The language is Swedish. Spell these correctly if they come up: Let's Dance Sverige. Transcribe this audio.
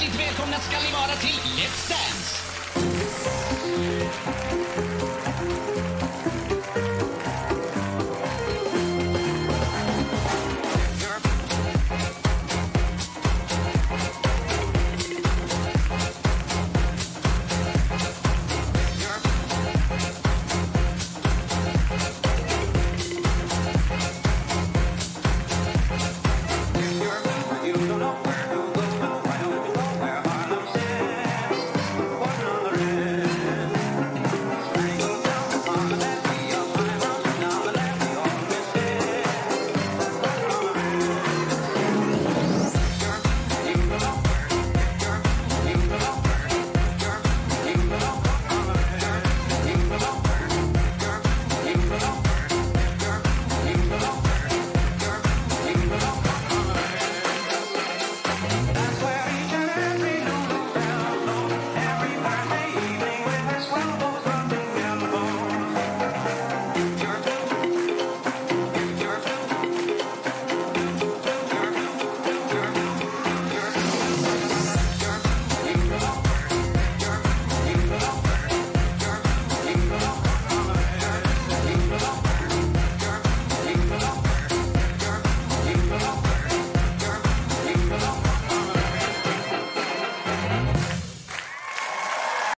Hjärtligt välkomna ska ni vara till Let's Dance!